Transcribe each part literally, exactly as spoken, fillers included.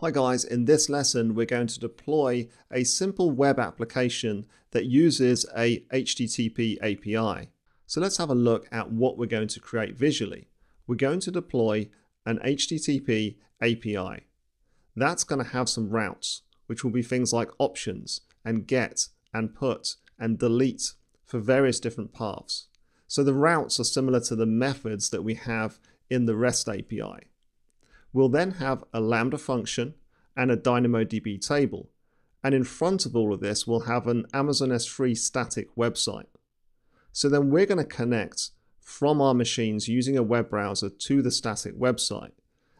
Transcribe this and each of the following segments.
Hi guys, in this lesson we're going to deploy a simple web application that uses a H T T P A P I. So let's have a look at what we're going to create visually. We're going to deploy an H T T P A P I. That's going to have some routes, which will be things like options and get and put and delete for various different paths. So the routes are similar to the methods that we have in the REST A P I. We'll then have a Lambda function and a DynamoDB table. And in front of all of this, we'll have an Amazon S three static website. So then we're going to connect from our machines using a web browser to the static website.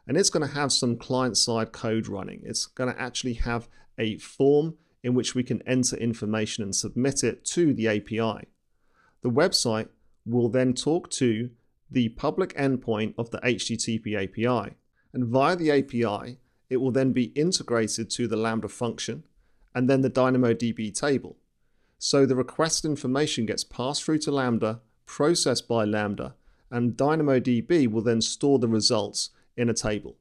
And it's going to have some client-side code running. It's going to actually have a form in which we can enter information and submit it to the A P I. The website will then talk to the public endpoint of the H T T P A P I. And via the A P I, it will then be integrated to the Lambda function and then the DynamoDB table. So the request information gets passed through to Lambda, processed by Lambda, and DynamoDB will then store the results in a table.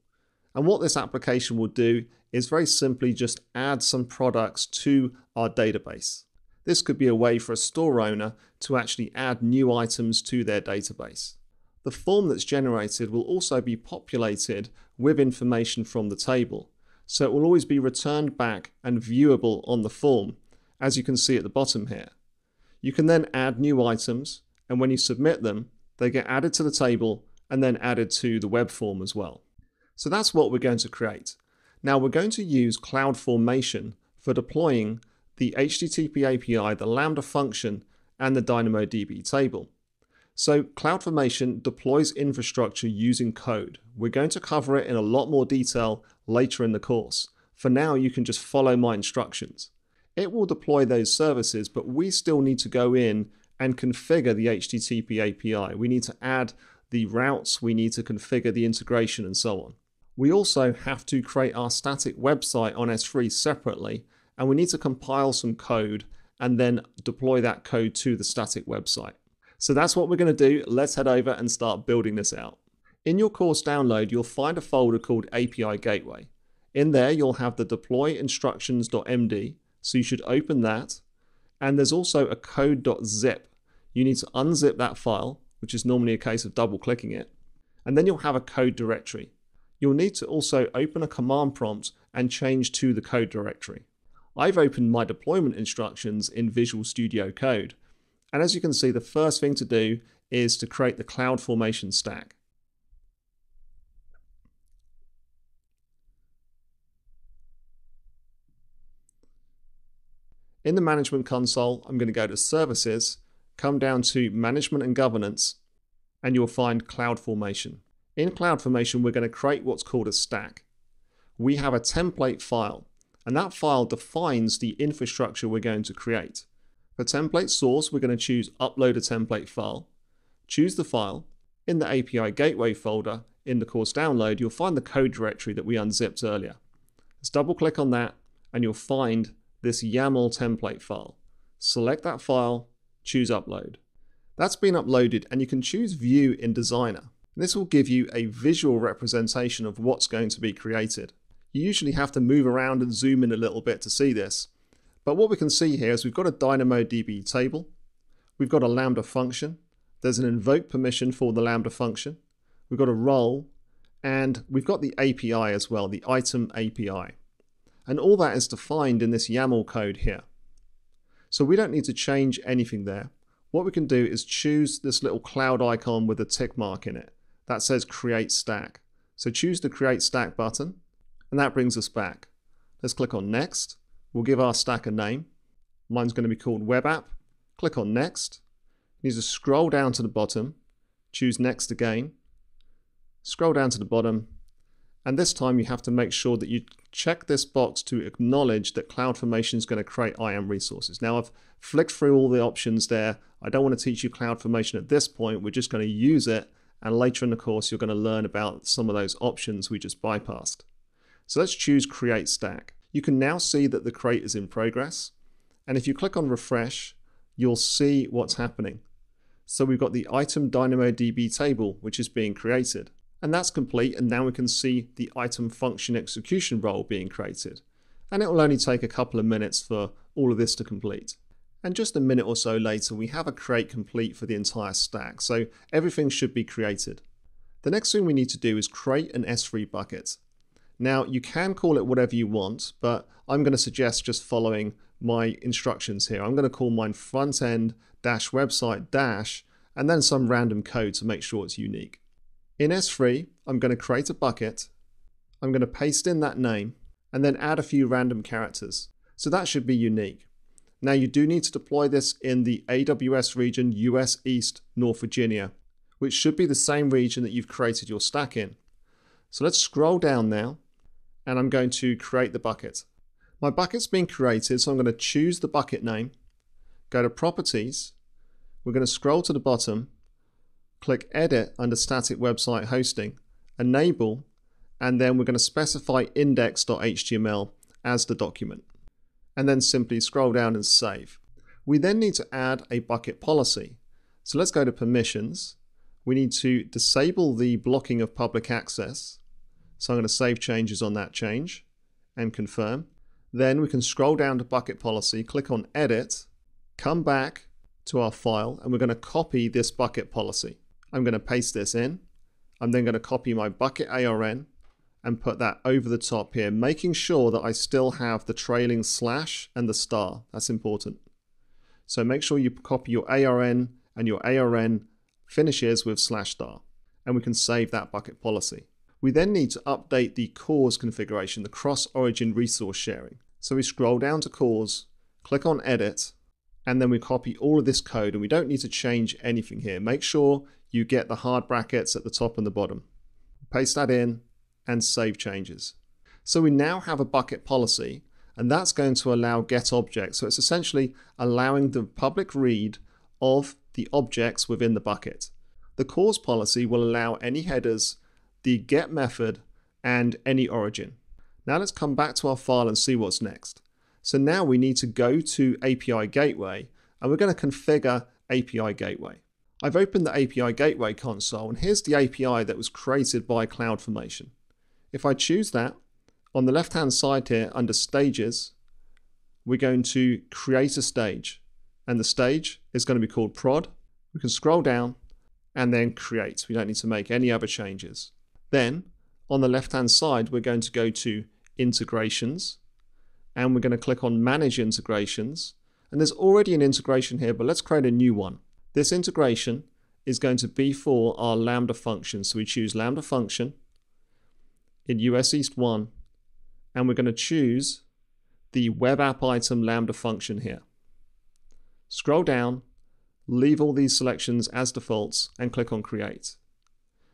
And what this application will do is very simply just add some products to our database. This could be a way for a store owner to actually add new items to their database. The form that's generated will also be populated with information from the table. So it will always be returned back and viewable on the form, as you can see at the bottom here. You can then add new items, and when you submit them, they get added to the table and then added to the web form as well. So that's what we're going to create. Now we're going to use CloudFormation for deploying the H T T P A P I, the Lambda function, and the DynamoDB table. So CloudFormation deploys infrastructure using code. We're going to cover it in a lot more detail later in the course. For now, you can just follow my instructions. It will deploy those services, but we still need to go in and configure the H T T P A P I. We need to add the routes, we need to configure the integration and so on. We also have to create our static website on S three separately, and we need to compile some code and then deploy that code to the static website. So that's what we're going to do. Let's head over and start building this out. In your course download, you'll find a folder called A P I Gateway. In there, you'll have the deploy instructions dot M D, so you should open that. And there's also a code.zip. You need to unzip that file, which is normally a case of double-clicking it. And then you'll have a code directory. You'll need to also open a command prompt and change to the code directory. I've opened my deployment instructions in Visual Studio Code. And as you can see, the first thing to do is to create the CloudFormation stack. In the Management Console, I'm going to go to Services, come down to Management and Governance, and you'll find CloudFormation. In CloudFormation, we're going to create what's called a stack. We have a template file, and that file defines the infrastructure we're going to create. For template source, we're going to choose upload a template file, choose the file. In the A P I Gateway folder, in the course download, you'll find the code directory that we unzipped earlier. Let's double click on that and you'll find this YAML template file. Select that file, choose upload. That's been uploaded and you can choose view in Designer. This will give you a visual representation of what's going to be created. You usually have to move around and zoom in a little bit to see this. But what we can see here is we've got a DynamoDB table, we've got a Lambda function, there's an invoke permission for the Lambda function, we've got a role, and we've got the A P I as well, the item A P I. And all that is defined in this YAML code here. So we don't need to change anything there. What we can do is choose this little cloud icon with a tick mark in it that says Create Stack. So choose the Create Stack button, and that brings us back. Let's click on Next. We'll give our stack a name. Mine's going to be called Web App. Click on Next. You need to scroll down to the bottom, choose Next again, scroll down to the bottom, and this time you have to make sure that you check this box to acknowledge that CloudFormation is going to create I A M resources. Now I've flicked through all the options there. I don't want to teach you CloudFormation at this point. We're just going to use it, and later in the course you're going to learn about some of those options we just bypassed. So let's choose Create Stack. You can now see that the crate is in progress. And if you click on refresh, you'll see what's happening. So we've got the item DynamoDB table, which is being created. And that's complete, and now we can see the item function execution role being created. And it will only take a couple of minutes for all of this to complete. And just a minute or so later, we have a create complete for the entire stack, so everything should be created. The next thing we need to do is create an S three bucket. Now, you can call it whatever you want, but I'm going to suggest just following my instructions here. I'm going to call mine frontend-website- and then some random code to make sure it's unique. In S three, I'm going to create a bucket. I'm going to paste in that name and then add a few random characters. So that should be unique. Now, you do need to deploy this in the A W S region, U S East, North Virginia, which should be the same region that you've created your stack in. So let's scroll down now, and I'm going to create the bucket. My bucket's been created, so I'm going to choose the bucket name, go to Properties, we're going to scroll to the bottom, click Edit under Static Website Hosting, Enable, and then we're going to specify index.html as the document, and then simply scroll down and save. We then need to add a bucket policy. So let's go to Permissions. We need to disable the blocking of public access. So I'm going to save changes on that change and confirm. Then we can scroll down to bucket policy, click on Edit, come back to our file, and we're going to copy this bucket policy. I'm going to paste this in. I'm then going to copy my bucket A R N and put that over the top here, making sure that I still have the trailing slash and the star. That's important. So make sure you copy your A R N, and your A R N finishes with slash star, and we can save that bucket policy. We then need to update the C O R S configuration, the cross-origin resource sharing. So we scroll down to C O R S, click on Edit, and then we copy all of this code, and we don't need to change anything here. Make sure you get the hard brackets at the top and the bottom. Paste that in and save changes. So we now have a bucket policy, and that's going to allow get objects. So it's essentially allowing the public read of the objects within the bucket. The C O R S policy will allow any headers, the get method, and any origin. Now let's come back to our file and see what's next. So now we need to go to A P I Gateway, and we're going to configure A P I Gateway. I've opened the A P I Gateway console, and here's the A P I that was created by CloudFormation. If I choose that, on the left-hand side here, under Stages, we're going to create a stage, and the stage is going to be called prod. We can scroll down and then create. We don't need to make any other changes. Then, on the left-hand side, we're going to go to Integrations, and we're going to click on Manage Integrations. And there's already an integration here, but let's create a new one. This integration is going to be for our Lambda function. So we choose Lambda function in U S East one, and we're going to choose the web app item Lambda function here. Scroll down, leave all these selections as defaults, and click on Create.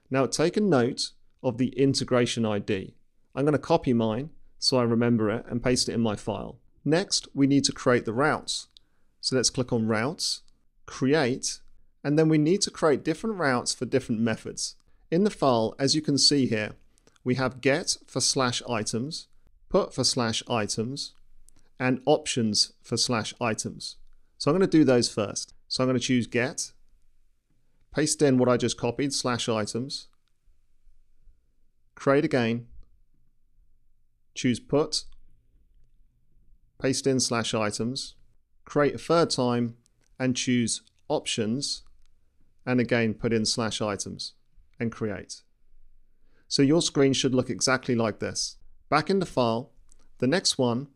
Now take a note of the integration I D. I'm going to copy mine so I remember it and paste it in my file. Next, we need to create the routes. So let's click on Routes, Create, and then we need to create different routes for different methods. In the file, as you can see here, we have get for slash items, put for slash items, and options for slash items. So I'm going to do those first. So I'm going to choose get, paste in what I just copied, slash items, create again, choose put, paste in slash items, create a third time, and choose options, and again put in slash items, and create. So your screen should look exactly like this. Back in the file, the next one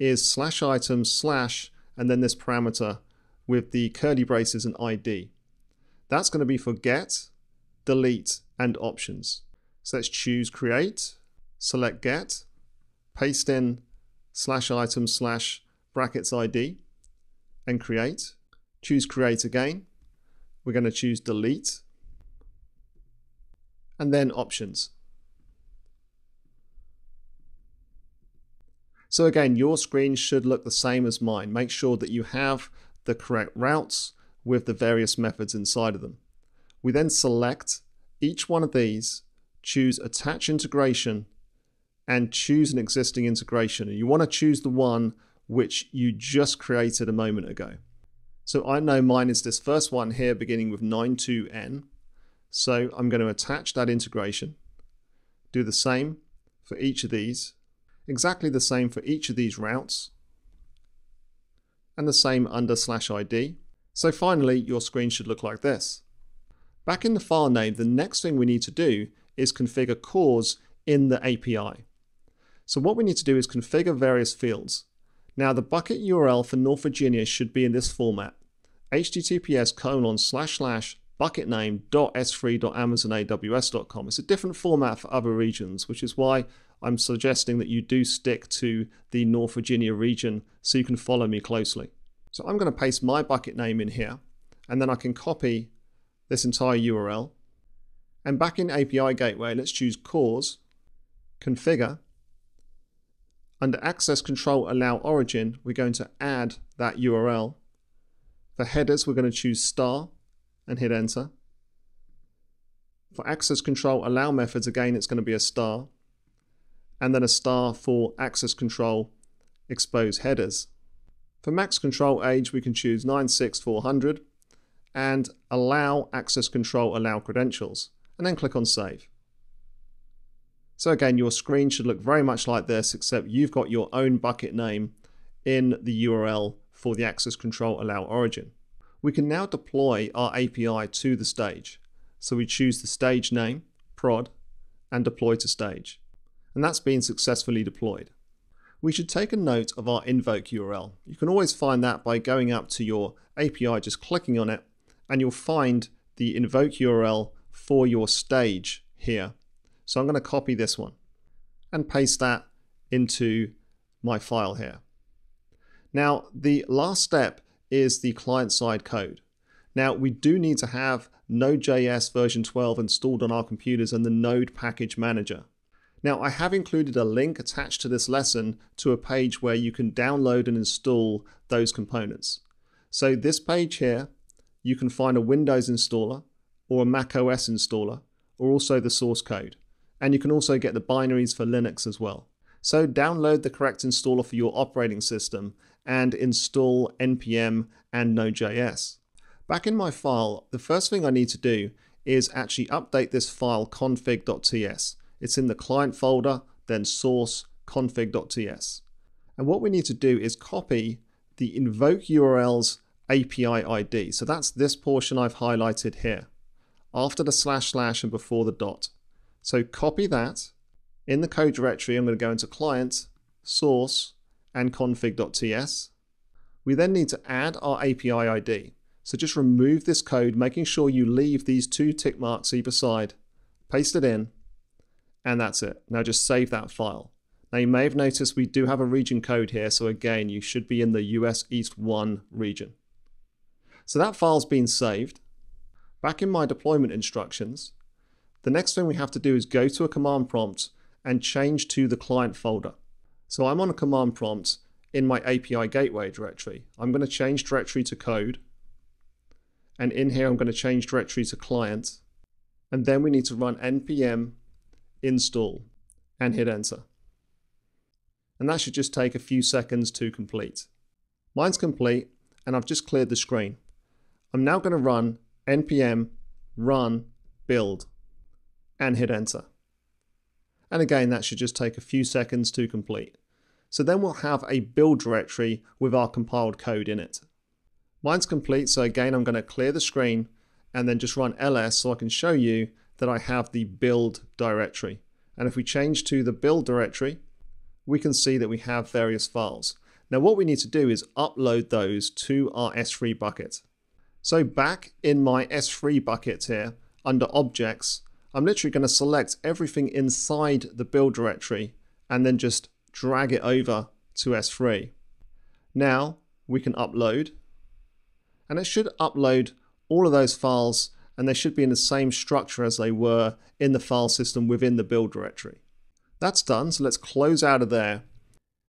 is slash items slash and then this parameter with the curly braces and I D. That's going to be for get, delete, and options. So let's choose create, select get, paste in slash item slash brackets I D, and create. Choose create again. We're going to choose delete, and then options. So again, your screen should look the same as mine. Make sure that you have the correct routes with the various methods inside of them. We then select each one of these, choose attach integration, and choose an existing integration. And you want to choose the one which you just created a moment ago. So I know mine is this first one here beginning with nine two N. So I'm going to attach that integration, do the same for each of these, exactly the same for each of these routes, and the same under slash I D. So finally, your screen should look like this. Back in the file name, the next thing we need to do is configure C O R S in the A P I. So what we need to do is configure various fields. Now the bucket U R L for North Virginia should be in this format, https colon slash slash bucket name dot s three dot amazon a w s dot com. It's a different format for other regions, which is why I'm suggesting that you do stick to the North Virginia region so you can follow me closely. So I'm going to paste my bucket name in here, and then I can copy this entire U R L. And back in A P I Gateway, let's choose C O R S, configure. Under access control allow origin, we're going to add that U R L. For headers, we're going to choose star and hit enter. For access control allow methods, again, it's going to be a star. And then a star for access control expose headers. For max control age, we can choose nine six four hundred and allow access control allow credentials, and then click on save. So again, your screen should look very much like this, except you've got your own bucket name in the U R L for the access control allow origin. We can now deploy our A P I to the stage. So we choose the stage name, prod, and deploy to stage. And that's been successfully deployed. We should take a note of our invoke U R L. You can always find that by going up to your A P I, just clicking on it, and you'll find the invoke U R L for your stage here. So I'm going to copy this one and paste that into my file here. Now, the last step is the client-side code. Now, we do need to have Node.js version twelve installed on our computers and the Node Package Manager. Now, I have included a link attached to this lesson to a page where you can download and install those components. So this page here, you can find a Windows installer or a Mac O S installer, or also the source code. And you can also get the binaries for Linux as well. So download the correct installer for your operating system and install N P M and Node.js. Back in my file, the first thing I need to do is actually update this file config.ts. It's in the client folder, then source config.ts. And what we need to do is copy the invoke U R L's A P I I D. So that's this portion I've highlighted here, after the slash slash and before the dot. So copy that. In the code directory, I'm going to go into client, source, and config.ts. We then need to add our A P I I D. So just remove this code, making sure you leave these two tick marks either side, paste it in, and that's it. Now just save that file. Now you may have noticed we do have a region code here. So again, you should be in the U S East one region. So that file's been saved. Back in my deployment instructions, the next thing we have to do is go to a command prompt and change to the client folder. So I'm on a command prompt in my A P I Gateway directory. I'm going to change directory to code. And in here, I'm going to change directory to client. And then we need to run npm install and hit enter. And that should just take a few seconds to complete. Mine's complete, and I've just cleared the screen. I'm now going to run npm run build and hit enter. And again, that should just take a few seconds to complete. So then we'll have a build directory with our compiled code in it. Mine's complete, so again, I'm going to clear the screen and then just run ls so I can show you that I have the build directory. And if we change to the build directory, we can see that we have various files. Now what we need to do is upload those to our S three bucket. So back in my S three bucket here, under objects, I'm literally going to select everything inside the build directory and then just drag it over to S three. Now we can upload, and it should upload all of those files, and they should be in the same structure as they were in the file system within the build directory. That's done, so let's close out of there.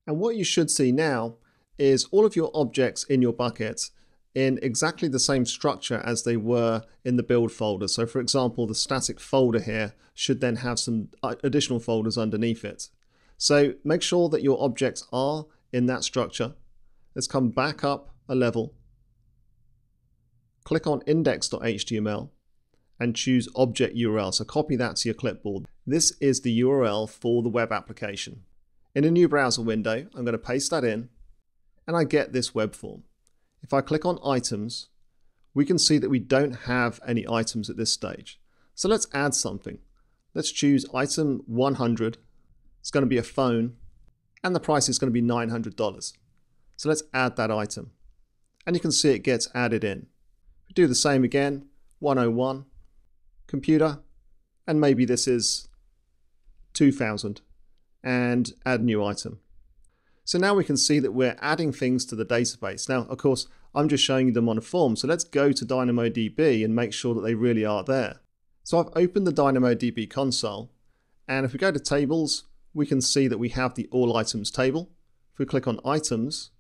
And what you should see now is all of your objects in your bucket in exactly the same structure as they were in the build folder. So for example, the static folder here should then have some additional folders underneath it. So make sure that your objects are in that structure. Let's come back up a level, click on index.html, and choose object U R L. So copy that to your clipboard. This is the U R L for the web application. In a new browser window, I'm going to paste that in and I get this web form. If I click on items, we can see that we don't have any items at this stage. So let's add something. Let's choose item one hundred. It's going to be a phone and the price is going to be nine hundred dollars. So let's add that item. And you can see it gets added in. We do the same again, one oh one, computer, and maybe this is two thousand, and add new item. So now we can see that we're adding things to the database. Now, of course, I'm just showing you them on a form, so let's go to DynamoDB and make sure that they really are there. So I've opened the DynamoDB console, and if we go to tables, we can see that we have the all items table. If we click on items,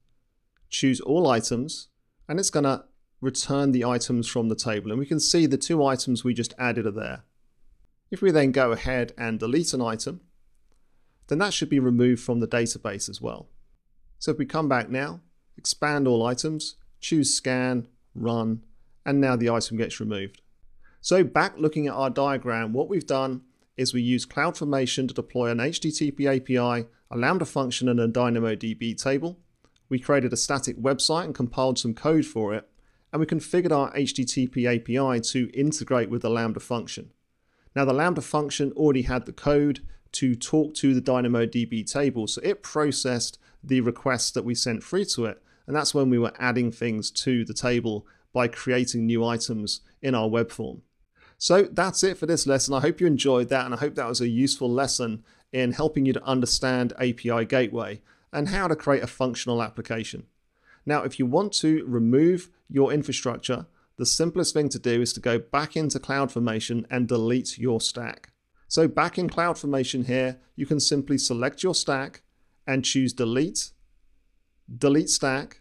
choose all items, and it's going to return the items from the table. And we can see the two items we just added are there. If we then go ahead and delete an item, then that should be removed from the database as well. So if we come back now, expand all items, choose scan, run, and now the item gets removed. So back looking at our diagram, what we've done is we use CloudFormation to deploy an H T T P A P I, a Lambda function, and a DynamoDB table. We created a static website and compiled some code for it, and we configured our H T T P A P I to integrate with the Lambda function. Now the Lambda function already had the code to talk to the DynamoDB table, so it processed the requests that we sent through to it, and that's when we were adding things to the table by creating new items in our web form. So that's it for this lesson. I hope you enjoyed that, and I hope that was a useful lesson in helping you to understand A P I Gateway and how to create a functional application. Now, if you want to remove your infrastructure, the simplest thing to do is to go back into CloudFormation and delete your stack. So back in CloudFormation here, you can simply select your stack and choose delete, delete stack,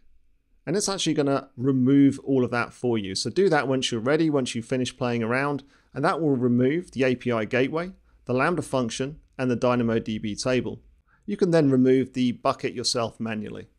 and it's actually going to remove all of that for you. So do that once you're ready, once you finish playing around, and that will remove the A P I Gateway, the Lambda function, and the DynamoDB table. You can then remove the bucket yourself manually.